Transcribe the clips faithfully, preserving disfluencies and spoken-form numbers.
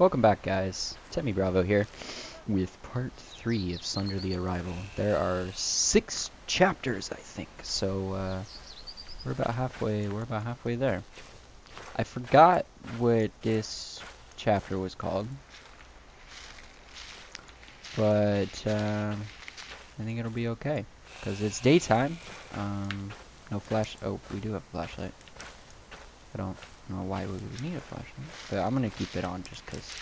Welcome back, guys. Temmie Bravo here with part three of Slender the Arrival. There are six chapters, I think. So uh, we're about halfway. We're about halfway there. I forgot what this chapter was called, but uh, I think it'll be okay because it's daytime. Um, no flash. Oh, we do have a flashlight. I don't know why we would need a flashlight, but I'm gonna keep it on just because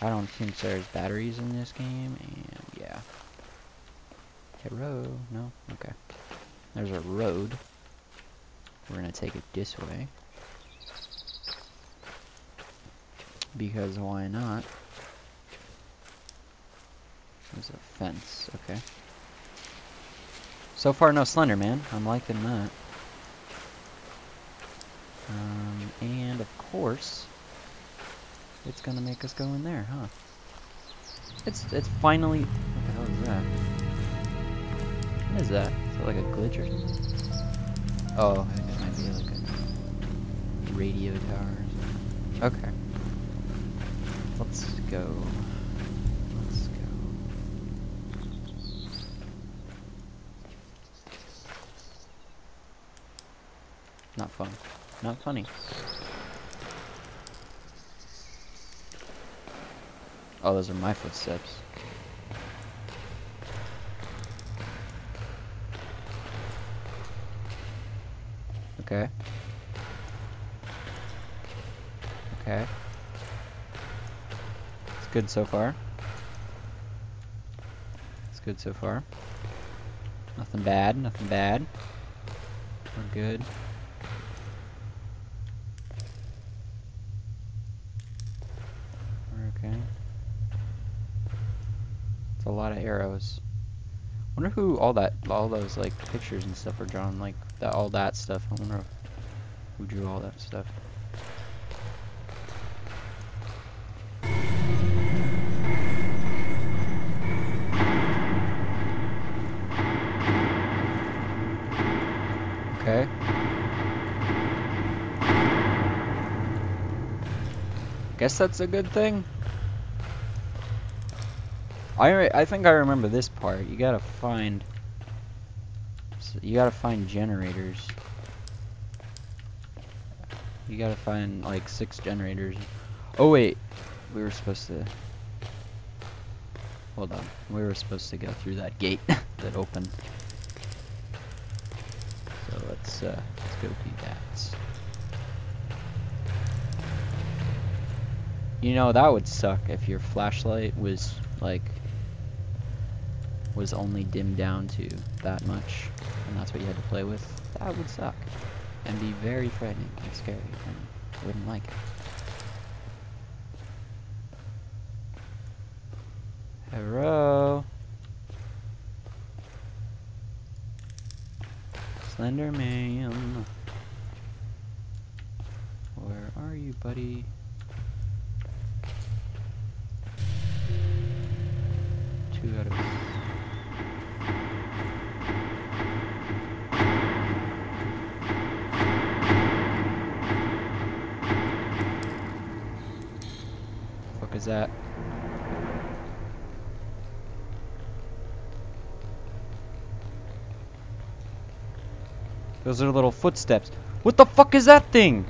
I don't think there's batteries in this game, and yeah. Hello? No? Okay. There's a road. We're gonna take it this way. Because why not? There's a fence, okay. So far, no Slenderman. I'm liking that. Um, and of course, it's gonna make us go in there, huh? It's it's finally. What the hell is that? What is that? Is it like a glitch or something? Oh, I think it might be like a radio tower or something. Okay. Let's go. Let's go. Not fun. Not funny. Oh, those are my footsteps. Okay. Okay. It's good so far. It's good so far. Nothing bad, nothing bad. We're good. A lot of arrows. Wonder who all that, all those like pictures and stuff are drawn. Like that, all that stuff. I wonder if, who drew all that stuff. Okay. Guess that's a good thing. I I think I remember this part. You gotta find. You gotta find generators. You gotta find like six generators. Oh wait, we were supposed to. Hold on, we were supposed to go through that gate that opened. So let's uh, let's go do that. You know that would suck if your flashlight was like. Was only dimmed down to that much, and that's what you had to play with. That would suck, and be very frightening and scary, and wouldn't like it. Hello, Slender Man. Where are you, buddy? Two out of. Is that? Those are little footsteps. What the fuck is that thing?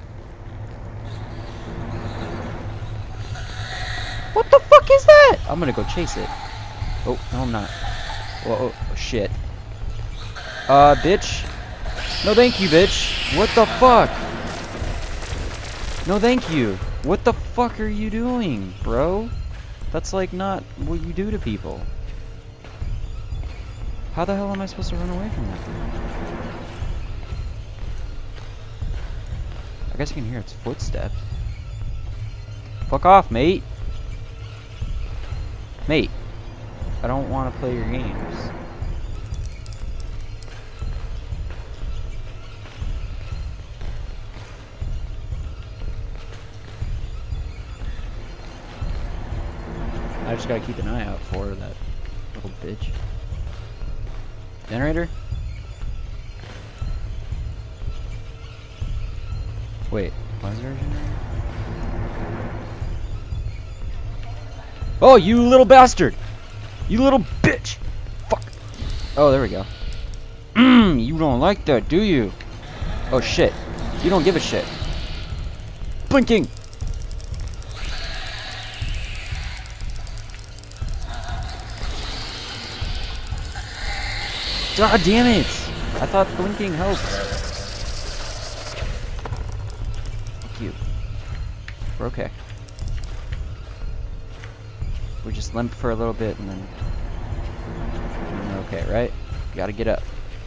What the fuck is that? I'm gonna go chase it. Oh, no, I'm not. Whoa, oh, shit. Uh, bitch. No, thank you, bitch. What the fuck? No, thank you. What the fuck are you doing, bro? That's like not what you do to people. How the hell am I supposed to run away from that thing? I guess you can hear its footsteps. Fuck off, mate. Mate. I don't want to play your games. I just gotta keep an eye out for that little bitch. Generator? Wait, why is there a generator? Oh, you little bastard! You little bitch! Fuck! Oh, there we go. Mmm, you don't like that, do you? Oh shit. You don't give a shit. Blinking! God damn it! I thought blinking helped. Fuck you. We're okay. We just limp for a little bit and then we're okay, right? Gotta get up.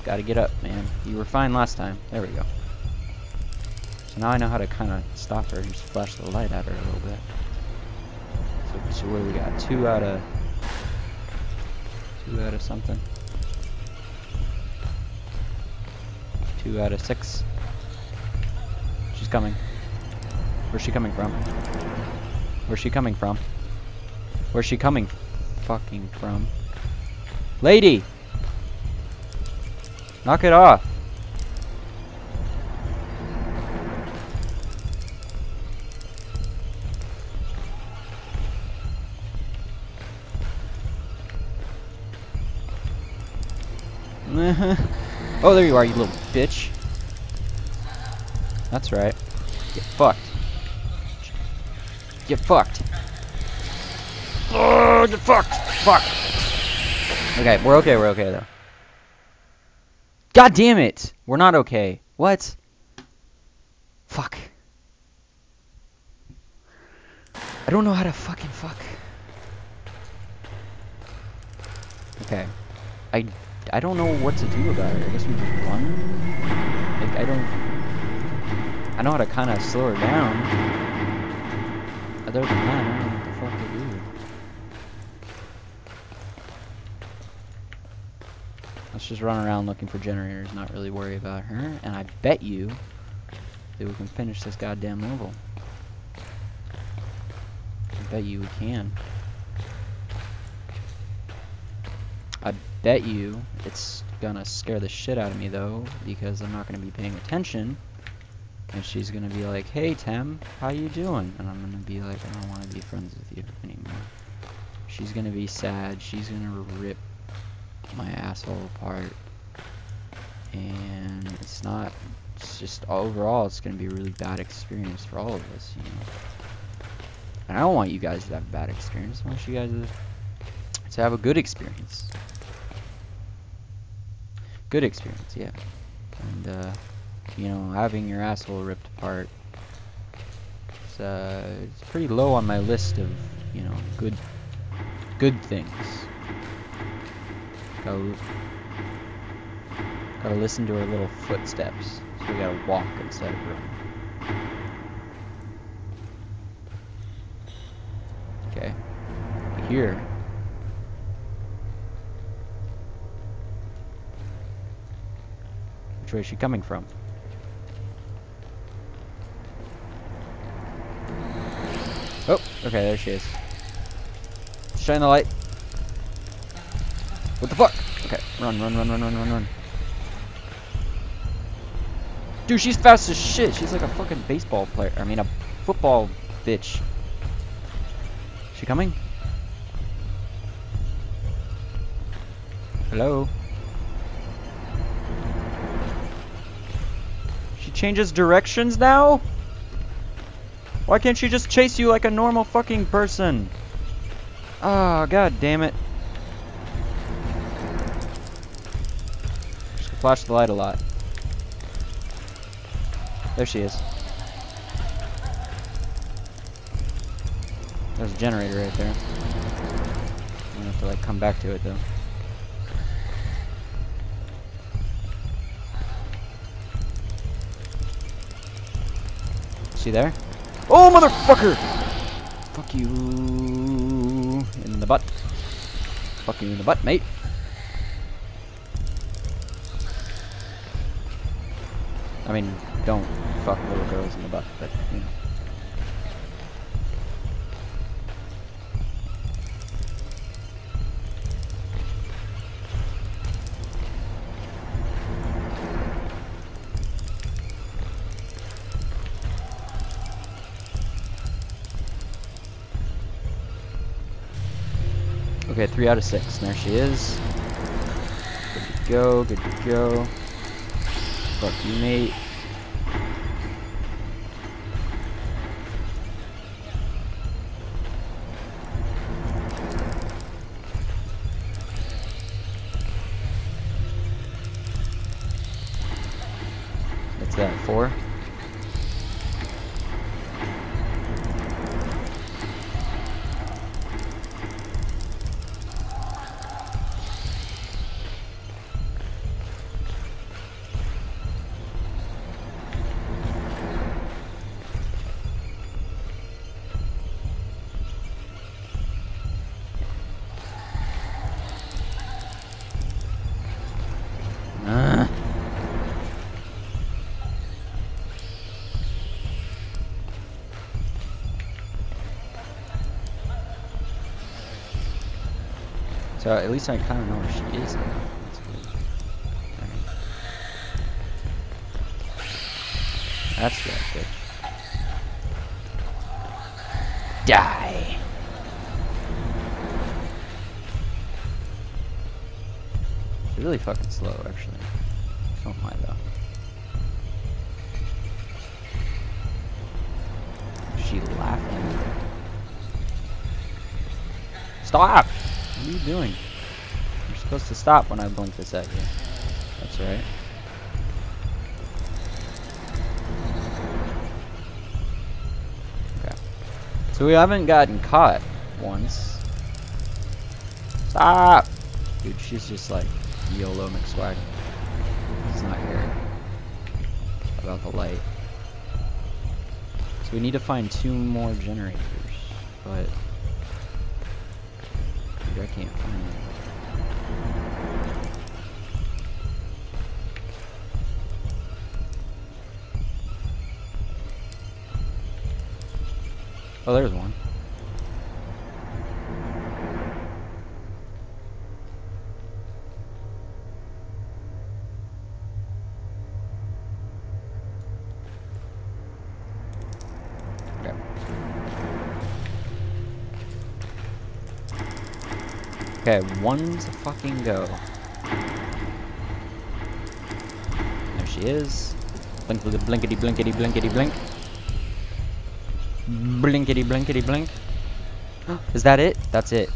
Gotta get up, man. You were fine last time. There we go. So now I know how to kind of stop her and just flash the light at her a little bit. So, so what do we got? Two out of... Two out of something. Two out of six. She's coming. Where's she coming from? Where's she coming from? Where's she coming fucking from? Lady! Knock it off! Oh, there you are, you little bitch. That's right. Get fucked. Get fucked. Oh, get fucked! Fuck! Okay, we're okay, we're okay, though. God damn it! We're not okay. What? Fuck. I don't know how to fucking fuck. Okay. I, I don't know what to do about it. I guess we just run? Like, I don't... I know how to kind of slow her down. Other than that, I don't know what the fuck to do. Let's just run around looking for generators, not really worry about her, and I bet you that we can finish this goddamn level. I bet you we can. I bet you it's gonna scare the shit out of me though, because I'm not gonna be paying attention, and she's gonna be like, "Hey, Tem, how you doing?" And I'm gonna be like, "I don't want to be friends with you anymore." She's gonna be sad. She's gonna rip my asshole apart, and it's not, it's just overall it's gonna be a really bad experience for all of us, you know, and I don't want you guys to have a bad experience. I want you guys to, to have a good experience good experience yeah, and uh, you know, having your asshole ripped apart, it's, uh, it's pretty low on my list of, you know, good good things. Gotta, gotta listen to her little footsteps, so we gotta walk instead of run. Okay. Here. Which way is she coming from? Oh, okay, there she is. Shine the light. What the fuck? Okay, run, run, run, run, run, run, run. Dude, she's fast as shit. She's like a fucking baseball player. I mean, a football bitch. She coming? Hello? She changes directions now? Why can't she just chase you like a normal fucking person? Ah, god damn it. Flash the light a lot. There she is. There's a generator right there. I'm gonna have to like come back to it though. See there? Oh, motherfucker! Fuck you in the butt. Fuck you in the butt, mate. I mean, don't fuck little girls in the butt, but, you know. Okay, three out of six. There she is. Good to go, good to go. Fuck you, mate. What's that, four? So at least I kind of know where she is now. That's good. Right. That's right, bitch. Die! She's really fucking slow, actually. Don't mind though. Is she laughing? Stop! What are you doing? You're supposed to stop when I blink this at you. That's right. Okay. So we haven't gotten caught once. Stop! Dude, she's just like YOLO McSwag. It's not here. About the light. So we need to find two more generators, but I can't find it. Oh, there's one. Okay, one to fucking go. There she is. Blink, blink, blinkety, blinkety, blinkety, blink. Blinkety, blinkety, blink. Is that it? That's it.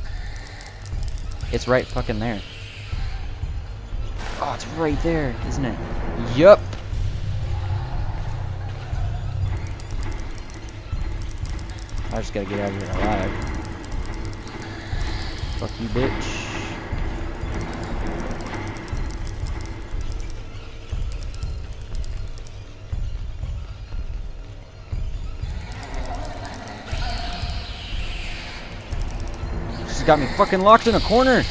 It's right fucking there. Oh, it's right there, isn't it? Yup. I just gotta get out of here alive. Fuck you, bitch. She's got me fucking locked in a corner.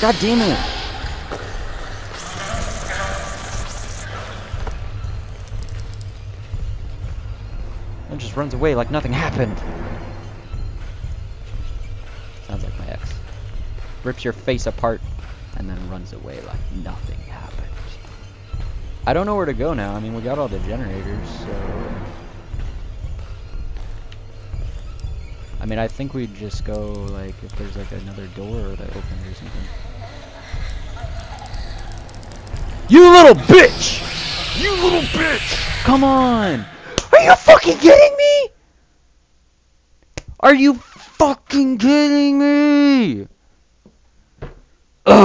God damn it. And just runs away like nothing happened. Rips your face apart and then runs away like nothing happened. I don't know where to go now. I mean, we got all the generators, so I mean, I think we'd just go like if there's like another door that opens or something. You little bitch! You little bitch! Come on! Are you fucking kidding me? Are you fucking kidding me? Uh,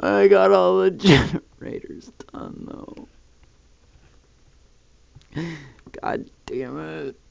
I got all the generators done though. God damn it.